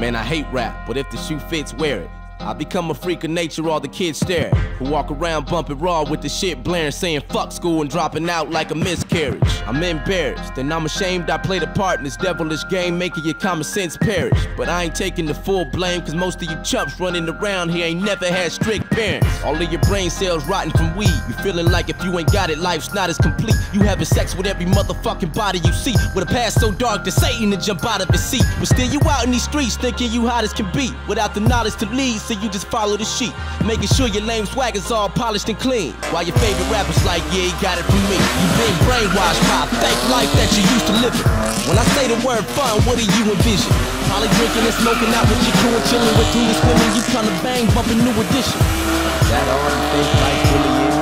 Man, I hate rap, but if the shoe fits, wear it. I become a freak of nature, all the kids stare. Who walk around bumping raw with the shit blaring, saying fuck school and dropping out like a miscarriage. I'm embarrassed and I'm ashamed I played a part in this devilish game, making your common sense perish. But I ain't taking the full blame, cause most of you chumps running around here ain't never had strict parents. All of your brain cells rotting from weed. You feeling like if you ain't got it, life's not as complete. You having sex with every motherfucking body you see, with a past so dark that Satan would jump out of his seat. But still you out in these streets thinking you hot as can be, without the knowledge to lead. So you just follow the sheep, making sure your lame swag is all polished and clean, while your favorite rapper's like, yeah, he got it from me. You've been brainwashed by a fake life that you used to live in. When I say the word fun, what do you envision? Probably drinking and smoking out with your crew and chilling with these women you trying to bang, bumping New Edition. Is that all you think life really is?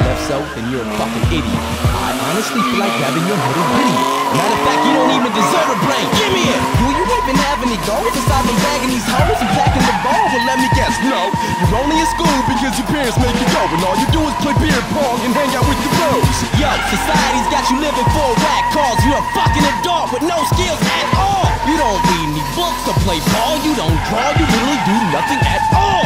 Well, if so, then you're a fucking idiot. I honestly feel like having your head a idiot. Matter of fact, you don't even deserve a brain. Give me it! Do you even have any goals? Cause I've been bagging these hoes and packing the ball. Well, let me guess, no. You're only in school because your parents make you go, and all you do is play beer pong and hang out with your bros. Yo, society's got you living for a whack cause. You're a fucking adult with no skills at all. You don't read any books or play ball. You don't draw, you really do nothing at all.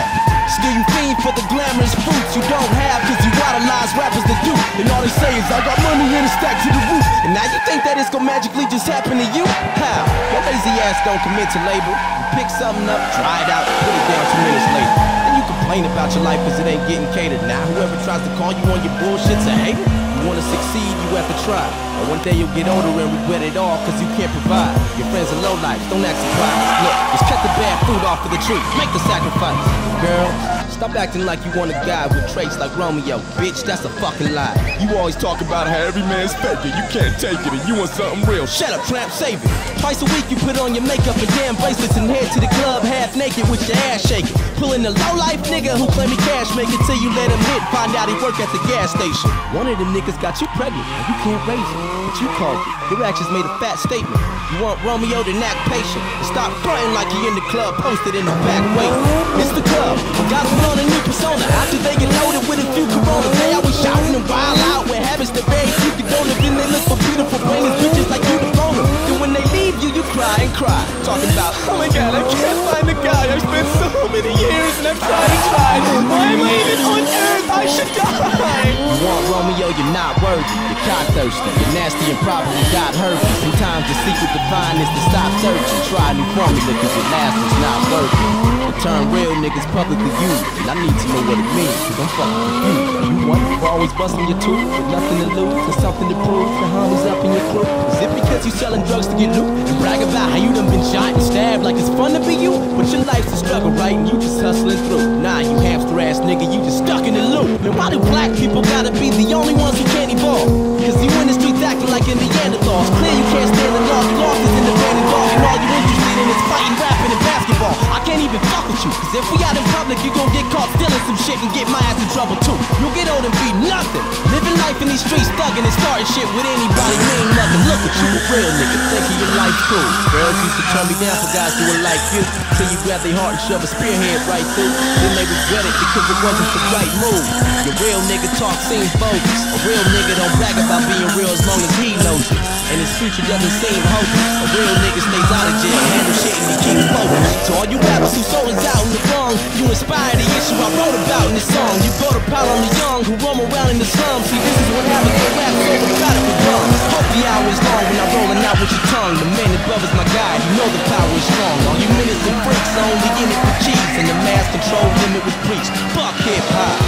Still you fiend for the glamorous fruits you don't have, cause you idolize rappers that do. And all they say is I got money and a stack to the roof. And now you think that it's gonna magically just happen to you? How? Your lazy ass don't commit to labor. You pick something up, try it out, put it down 2 minutes later. Then you complain about your life cause it ain't getting catered. Now whoever tries to call you on your bullshit's a hater. You wanna succeed, you have to try. But one day you'll get older and regret it all cause you can't provide. Your friends are lowlifes, don't act surprised. Look, just cut the bad food off of the tree, make the sacrifice. Girl, stop acting like you want a guy with traits like Romeo. Bitch, that's a fucking lie. You always talk about how every man's faking. You can't take it and you want something real. Shut up, tramp, save it. Twice a week you put on your makeup and damn bracelets and head to the club half naked with your ass shaking. Pulling a low-life nigga who claim he cash make it till you let him hit. Find out he work at the gas station. One of them niggas got you pregnant and you can't raise it. But you called it. Your actions made a fat statement. You want Romeo to act patient and stop fronting like he in the club posted in the back waiting. Mr. Club, got to on a new persona. After they get loaded with a few Coronas, they always shouting and wild out with habits that very few condone. Then they look for beautiful brainless bitches like you to own them. Then when they leave you, you cry and cry, talking about, oh my god, I can't find the guy. I've spent so many years and I've tried and tried. Why am I even on earth? I should die. You want Romeo, you're not worthy. You're cock-thirsty, you're nasty and probably got hurt. Sometimes the secret divine is to stop searching. Try a new formula cause your last one's not working. Turn real niggas publicly used, and I need to know what it means, cause I'm fucking confused. You what? You're always busting your tooth, with nothing to lose, and something to prove. The homies up in your crew. Is it because you selling drugs to get loot? You brag about how you done been shot and stabbed like it's fun to be you? But your life's a struggle, right? And you just hustling through. Nah, you hamster ass nigga, you just stuck in the loop. Man, why do black people gotta be the only ones who can't evolve? Cause you in the streets acting like Neanderthals. Clear you can't stand the law, the loss is in the band and all. And all you interested in is fighting, rapping, and basketball. I can't even fuck with you, cause if we out in public you gon' get caught stealing some shit and get my ass in trouble too. You'll get old and be nothing, living life in these streets thugging and starting shit with anybody. We ain't nothing, look at you, a real nigga thinking your life cool. Girls used to turn me down for guys who were like you, till you grab their heart and shove a spearhead right through. Then they regret it because it wasn't the right move. Your real nigga talk seems bogus. A real nigga don't brag about being real as long as he knows it, and his future doesn't seem hopeless. A real nigga stays out of jail, handle shit and he keeps focused. So all you rappers who sold out in the wrong, you inspired the issue I wrote about in this song. You go to pile on the young who roam around in the slums. See, this is what happened to rap, so we got it with guns. Hope the hour is long when I'm rolling out with your tongue. The man above is my guide, you know the power is strong. All you minutes and freaks are only in it for cheese, and the mass control limit was breached. Fuck hip-hop,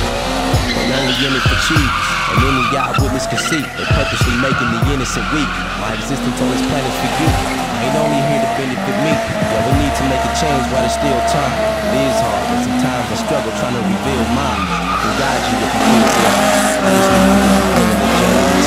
I'm only in it for cheese, and any eyewitness can see. They're purposely making the innocent weak. My existence on this planet's for you. Ain't only here to benefit me. Yeah, we need to make a change while there's still time. It is hard, but sometimes I struggle trying to reveal mine. I can guide you if you need to.